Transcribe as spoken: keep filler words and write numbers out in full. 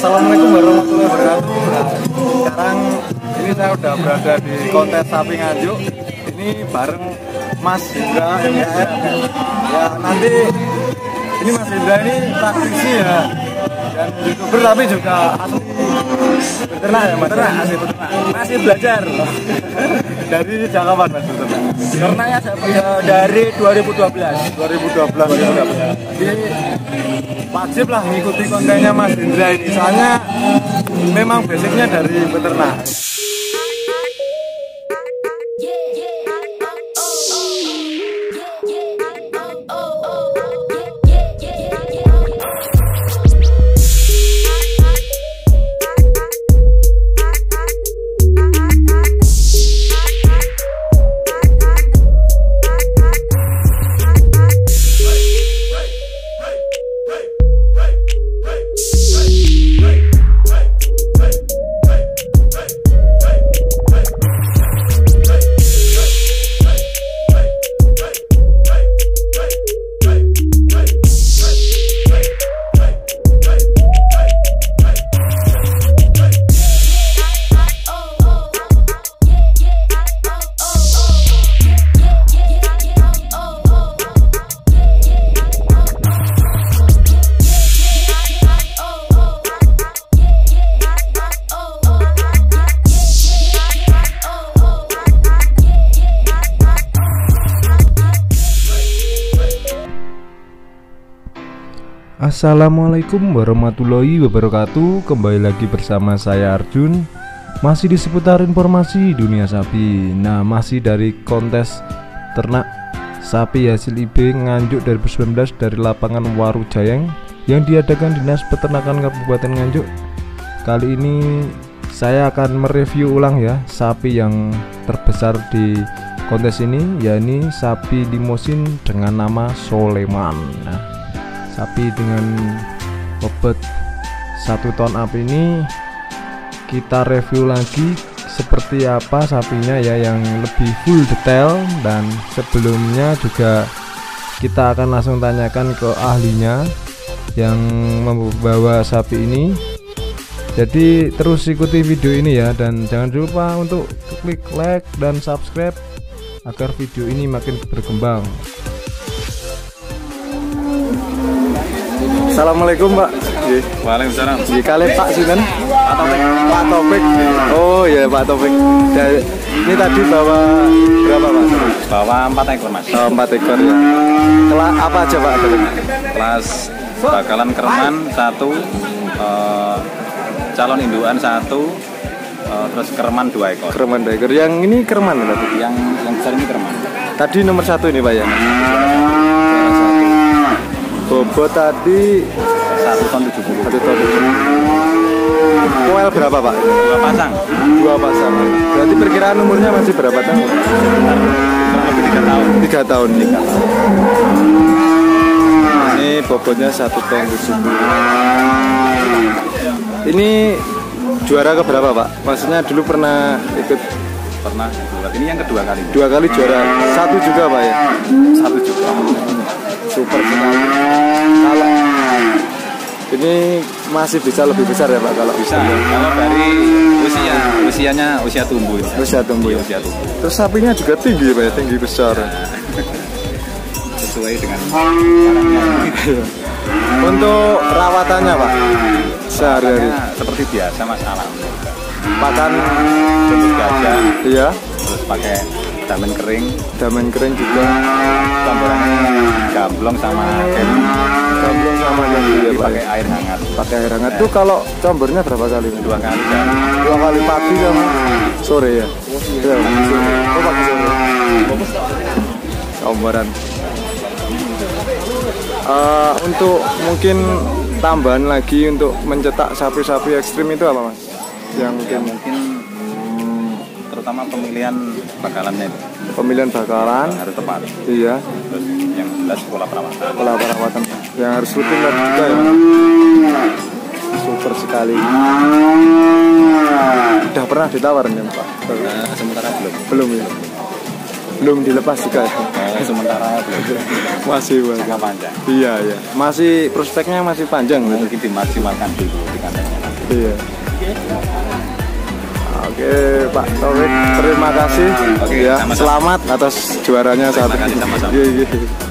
Assalamualaikum warahmatullahi wabarakatuh. Nah, sekarang ini saya udah berada di kontes sapi Nganjuk. Ini bareng Mas Hendra M K R. Ya nanti ini Mas Hendra ini praktisi ya, dan youtuber tapi juga asli beternak ya Mas. Beternak, asli beternak. Masih belajar. Dari sejak kapan Mas beternak? Beternaknya dari dua ribu dua belas. dua ribu dua belas. Ya. Jadi wajib lah ngikuti kontennya Mas Hendra ini. Soalnya memang basicnya dari beternak. Assalamualaikum warahmatullahi wabarakatuh. Kembali lagi bersama saya Arjun, masih di seputar informasi dunia sapi. Nah, masih dari kontes ternak sapi hasil I B Nganjuk dua ribu sembilan belas dari lapangan Waru Jayeng yang diadakan Dinas Peternakan Kabupaten Nganjuk. Kali ini saya akan mereview ulang ya sapi yang terbesar di kontes ini, yakni sapi Limousin dengan nama Soleman. Nah, sapi dengan bobot satu ton up ini kita review lagi seperti apa sapinya ya, yang lebih full detail. Dan sebelumnya juga kita akan langsung tanyakan ke ahlinya yang membawa sapi ini. Jadi terus ikuti video ini ya, dan jangan lupa untuk klik like dan subscribe agar video ini makin berkembang. Assalamualaikum Pak. Waalaikumsalam. Kali Pak Sinten? Pak Topik. Pak Topik. Oh iya Pak Taufik. Ini tadi bawa berapa Pak? Bawa empat ekor Mas. Oh, empat ekor ya. Kelas apa aja Pak? Kelas bakalan kereman satu, eh, calon indukan satu, eh, terus kereman dua ekor. Kereman dua ekor. Yang ini kereman berarti? Yang yang besar ini kereman. Tadi nomor satu ini Pak ya. Bobot tadi satu ton tujuh puluh. Koel berapa Pak? Dua pasang. Dua pasang. Berarti perkiraan umurnya masih berapa tahun? Lebih tiga tahun. Tiga tahun nih. Ini bobotnya satu ton tujuh puluh. Ini juara ke berapa Pak? Maksudnya dulu pernah ikut? Pernah. Ini yang kedua kali. Dua kali juara. Satu juga Pak ya? Satu juga. Super sekali. Kalau ini masih bisa lebih besar ya Pak kalau bisa. Kalau dari usia usianya usia tumbuh. Ya. Usia tumbuh. Usia tumbuh. Terus sapinya juga tinggi ya Pak, tinggi besar. Ya. Sesuai dengan caranya. Untuk rawatannya Pak sehari-hari seperti biasa Mas Alam. Pakan jemput gajah. Iya. Terus pakai damen kering, damen kering juga, campuran gamblong sama kayu, gamblong sama kayu ya Pak. Pakai air hangat, pakai air hangat tuh. Kalau campurnya berapa kali? Dua kali, dua kali pagi sama sore ya. Oh pagi sore. Campuran. Untuk mungkin tambahan lagi untuk mencetak sapi-sapi ekstrim itu apa Mas? Yang mungkin mungkin terutama pemilihan bakalannya itu. Pemilihan bakalan harus tepat. Iya. Terus yang jelas pola perawatan. Pola perawatan yang harus rutin lah juga ya. Super sekali. Sudah pernah ditawarin ya Pak? Nah, sementara belum. Belum ya. belum dilepas juga ya. Nah, sementara belum. Masih panjang. panjang. Iya, iya. Masih prospeknya masih panjang. Mungkin dimaksimalkan dulu di kandangnya nanti. Iya. Oke, Pak Taufik, terima kasih. Oke, ya. Selamat atas juaranya saat ini. Iya, iya.